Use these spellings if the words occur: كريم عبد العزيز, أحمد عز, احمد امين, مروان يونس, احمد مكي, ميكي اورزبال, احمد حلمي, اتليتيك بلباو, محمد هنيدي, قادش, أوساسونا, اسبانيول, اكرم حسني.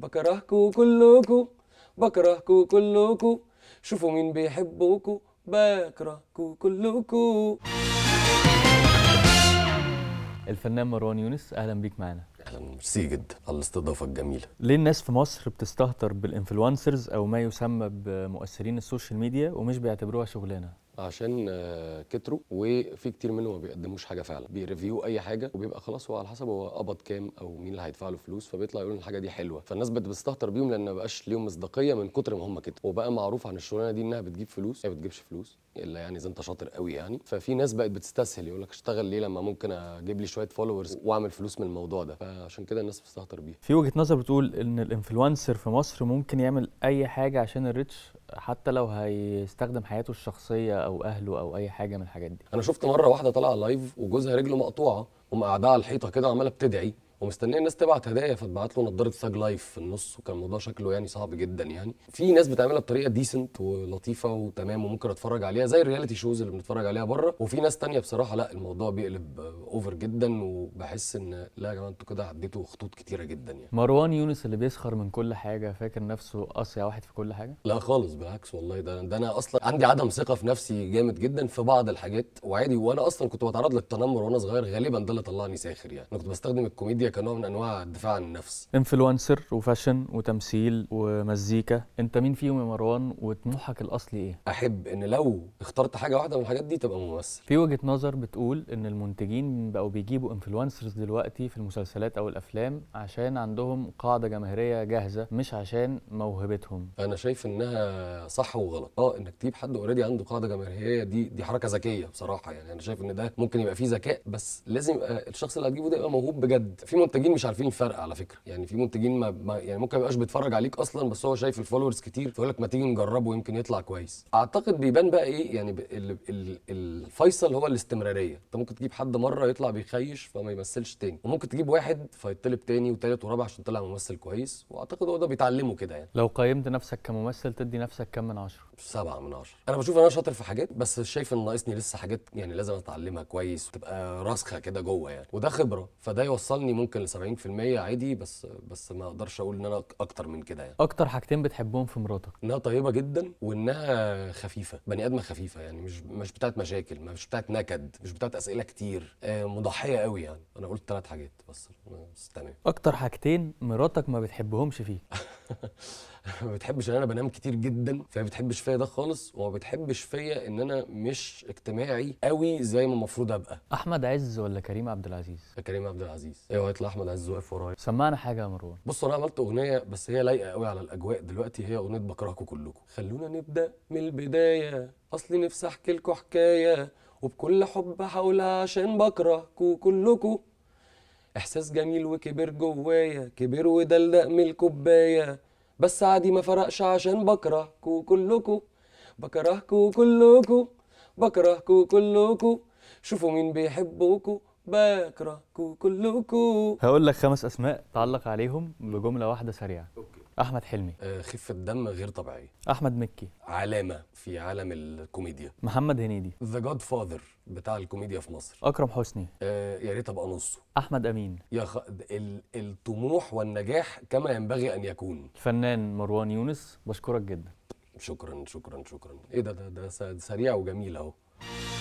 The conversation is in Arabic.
بكرهكوا كلكوا بكرهكوا كلكوا شوفوا مين بيحبوكوا بكرهكوا كلكوا. الفنان مروان يونس، اهلا بيك معانا. اهلا، ميرسي جدا على الاستضافه الجميله. ليه الناس في مصر بتستهتر بالانفلونسرز او ما يسمى بمؤثرين السوشيال ميديا ومش بيعتبروها شغلانه؟ عشان كتروا، وفي كتير منهم ما بيقدموش حاجه فعلا، بيريفيو اي حاجه وبيبقى خلاص هو على حسب هو قبض كام او مين اللي هيدفع له فلوس، فبيطلع يقول ان الحاجه دي حلوه، فالناس بتستهتر بيهم لان ما بقاش ليهم مصداقيه من كتر ما هم كده، وبقى معروف عن الشغلانه دي انها بتجيب فلوس، هي ما بتجيبش فلوس الا يعني اذا انت شاطر قوي يعني. ففي ناس بقت بتستسهل، يقول لك اشتغل ليه لما ممكن اجيب لي شويه فولورز واعمل فلوس من الموضوع ده، فعشان كده الناس بتستهتر بيها. في وجهه نظر بتقول ان الانفلونسر في مصر ممكن يعمل اي حاجه عشان الريتش، حتى لو هيستخدم حياته الشخصيه او اهله او اي حاجه من الحاجات دي. انا شفت مره واحده طالعه لايف وجوزها رجله مقطوعه ومقعدها على الحيطه كده وعماله بتدعي ومستنيه الناس تبعت هدايا، فتبعت له نضاره ساج لايف في النص، وكان الموضوع شكله يعني صعب جدا يعني. في ناس بتعملها بطريقه ديسنت ولطيفه وتمام وممكن اتفرج عليها زي الرياليتي شوز اللي بنتفرج عليها بره، وفي ناس ثانيه بصراحه لا، الموضوع بيقلب اوفر جدا، وبحس ان لا يا جماعه انتوا كده عديتوا خطوط كتيره جدا يعني. مروان يونس اللي بيسخر من كل حاجه فاكر نفسه اصيع واحد في كل حاجه؟ لا خالص، بالعكس والله، ده انا اصلا عندي عدم ثقه في نفسي جامد جدا في بعض الحاجات وعادي، وانا اصلا كنت بتعرض للتنمر وانا صغير، غالبا ده اللي طلعني ساخر يعني. انا كنت بستخدم الكوميديا كنوع من انواع الدفاع عن النفس. انفلونسر وفاشن وتمثيل ومزيكا، انت مين فيهم يا مروان وطموحك الاصلي ايه؟ احب ان لو اخترت حاجه واحده من الحاجات دي تبقى ممثل. في وجهه نظر بتقول ان المنتجين بقوا بيجيبوا انفلونسرز دلوقتي في المسلسلات او الافلام عشان عندهم قاعده جماهيريه جاهزه مش عشان موهبتهم. انا شايف انها صح وغلط، انك تجيب حد اوريدي عنده قاعده جماهيريه، دي حركه ذكيه بصراحه يعني. انا شايف ان ده ممكن يبقى فيه ذكاء، بس لازم يبقى الشخص اللي هتجيبه ده يبقى موهوب بجد. في منتجين مش عارفين الفرق على فكره يعني، في منتجين ما يعني ممكن ما يبقاش بيتفرج عليك اصلا، بس هو شايف الفولورز كتير فيقول لك ما تيجي نجربه يمكن يطلع كويس. اعتقد بيبان بقى ايه يعني، الفيصل هو الاستمراريه. انت ممكن تجيب حد مره يطلع بيخيش فما يمثلش تاني، وممكن تجيب واحد فيطلب تاني وتالت ورابع عشان طلع ممثل كويس، واعتقد هو ده بيتعلمه كده يعني. لو قيمت نفسك كممثل تدي نفسك كام من 10؟ 7 من 10. انا بشوف انا شاطر في حاجات، بس شايف ان ناقصني لسه حاجات يعني لازم اتعلمها كويس وتبقى راسخه كده جوه يعني، وده خبره، فده يوصلني ممكن ل 70% عادي، بس ما اقدرش اقول ان انا اكتر من كده يعني. اكتر حاجتين بتحبهم في مراتك؟ انها طيبه جدا وانها خفيفه، بني ادمه خفيفه يعني، مش بتاعت مشاكل، مش بتاعت نكد، مش بتاعت اسئله كتير، مضحيه قوي يعني. انا قلت 3 حاجات بس تمام. اكتر حاجتين مراتك ما بتحبهمش فيه؟ ما بتحبش ان انا بنام كتير جدا، فما بتحبش فيا ده خالص، وما بتحبش فيا ان انا مش اجتماعي قوي زي ما المفروض ابقى. احمد عز ولا كريم عبد العزيز؟ كريم عبد العزيز. ايوه هيطلع احمد عز واقف ورايا. سمعنا حاجه يا مروان. بص انا عملت اغنيه بس هي لايقه قوي على الاجواء دلوقتي، هي اغنيه بكرهكوا كلكوا. خلونا نبدا من البدايه، اصلي نفسي احكي لكوا حكايه، وبكل حب هقولها عشان بكرهكوا كلكوا. احساس جميل وكبر جوايا، كبر ودلدق من الكوبايه، بس عادي ما فرقش عشان بكرهكوا كلكوا بكرهكوا كلكوا بكرهكوا كلكوا شوفوا مين بيحبوكوا بكرهكوا كلكوا. هقول لك 5 اسماء تعلق عليهم بجمله واحده سريعه. أوكي. احمد حلمي. خفه دم غير طبيعيه. احمد مكي. علامه في عالم الكوميديا. محمد هنيدي. ذا جاد فاذر بتاع الكوميديا في مصر. اكرم حسني. يا ريت ابقى نصه. احمد امين. الطموح والنجاح كما ينبغي ان يكون. الفنان مروان يونس، بشكرك جدا. شكرا شكرا شكرا. ايه ده سريع وجميل اهو.